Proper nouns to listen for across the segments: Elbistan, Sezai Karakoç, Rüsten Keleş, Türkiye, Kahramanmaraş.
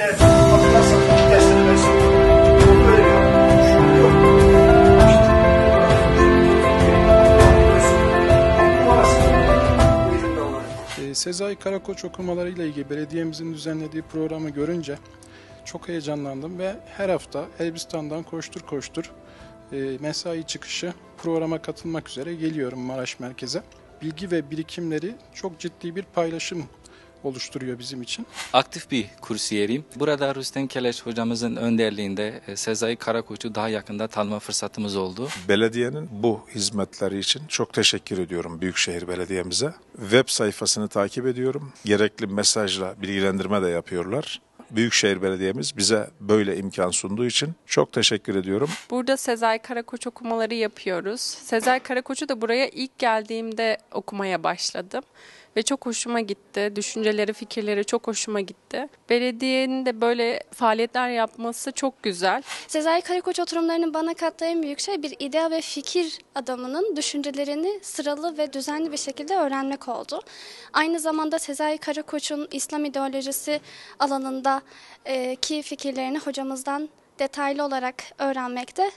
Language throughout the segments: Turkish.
İşte hatırlarsan ilk dersleri versin. Onu veriyor. Şunu yok. Sezai Karakoç okumalarıyla ilgili belediyemizin düzenlediği programı görünce çok heyecanlandım ve her hafta Elbistan'dan koştur koştur mesai çıkışı programa katılmak üzere geliyorum Maraş Merkez'e. Bilgi ve birikimleri çok ciddi bir paylaşım oluşturuyor bizim için. Aktif bir kursiyeriyim. Burada Rüsten Keleş hocamızın önderliğinde Sezai Karakoç'u daha yakında tanıma fırsatımız oldu. Belediyenin bu hizmetleri için çok teşekkür ediyorum Büyükşehir Belediye'mize. Web sayfasını takip ediyorum. Gerekli mesajla bilgilendirme de yapıyorlar. Büyükşehir Belediye'miz bize böyle imkan sunduğu için çok teşekkür ediyorum. Burada Sezai Karakoç okumaları yapıyoruz. Sezai Karakoç'u da buraya ilk geldiğimde okumaya başladım. Ve çok hoşuma gitti. Düşünceleri, fikirleri çok hoşuma gitti. Belediyenin de böyle faaliyetler yapması çok güzel. Sezai Karakoç oturumlarının bana kattığı en büyük şey bir idea ve fikir adamının düşüncelerini sıralı ve düzenli bir şekilde öğrenmek oldu. Aynı zamanda Sezai Karakoç'un İslam ideolojisi alanındaki fikirlerini hocamızdan detaylı olarak öğrenmekte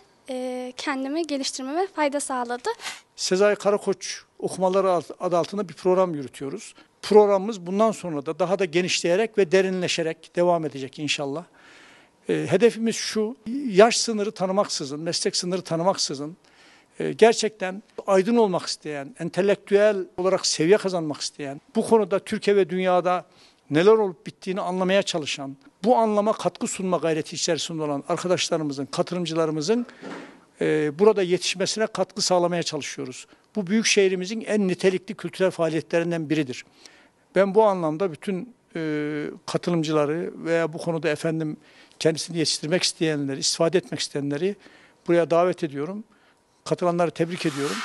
kendimi geliştirmeme fayda sağladı. Sezai Karakoç okumaları adı altında bir program yürütüyoruz. Programımız bundan sonra da daha da genişleyerek ve derinleşerek devam edecek inşallah. Hedefimiz şu, yaş sınırı tanımaksızın, meslek sınırı tanımaksızın, gerçekten aydın olmak isteyen, entelektüel olarak seviye kazanmak isteyen, bu konuda Türkiye ve dünyada neler olup bittiğini anlamaya çalışan, bu anlama katkı sunma gayreti içerisinde olan arkadaşlarımızın, katılımcılarımızın burada yetişmesine katkı sağlamaya çalışıyoruz. Bu büyük şehrimizin en nitelikli kültürel faaliyetlerinden biridir. Ben bu anlamda bütün katılımcıları veya bu konuda kendisini yetiştirmek isteyenleri, istifade etmek isteyenleri buraya davet ediyorum. Katılanları tebrik ediyorum.